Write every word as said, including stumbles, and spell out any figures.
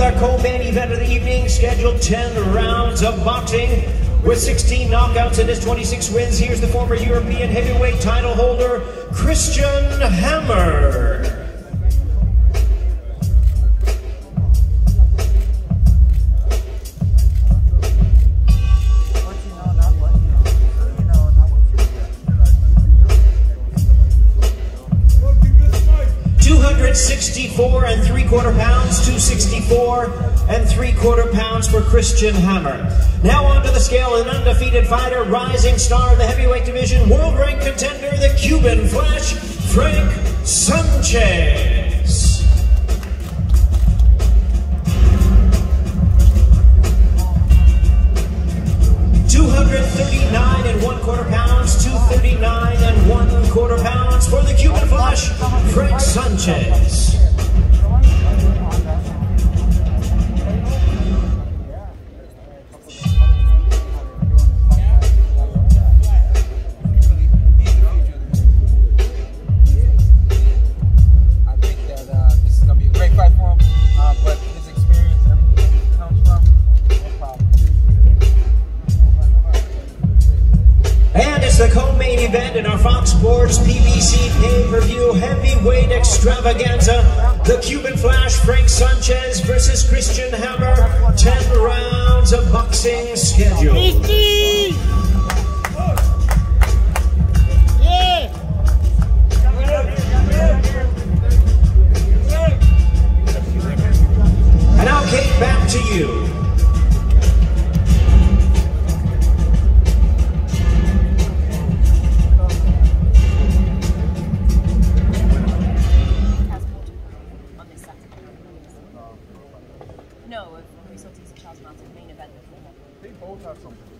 with our co-main event of the evening, scheduled ten rounds of boxing with sixteen knockouts and his twenty-six wins. Here's the former European heavyweight title holder, Christian Hammer. sixty-four and three quarter pounds, two sixty-four and three quarter pounds for Christian Hammer. Now onto the scale, an undefeated fighter, rising star of the heavyweight division, world ranked contender, the Cuban Flash, Frank Sanchez. two thirty-nine and one quarter pounds, two thirty-nine and one quarter pounds for the Cuban Flash, Frank Sanchez. The co-main event in our Fox Sports P B C pay-per-view heavyweight extravaganza, the Cuban Flash Frank Sanchez versus Christian Hammer, ten rounds of boxing schedule. And I'll kick back to you. No, when we saw these Charles Martin's main event before. They both have something.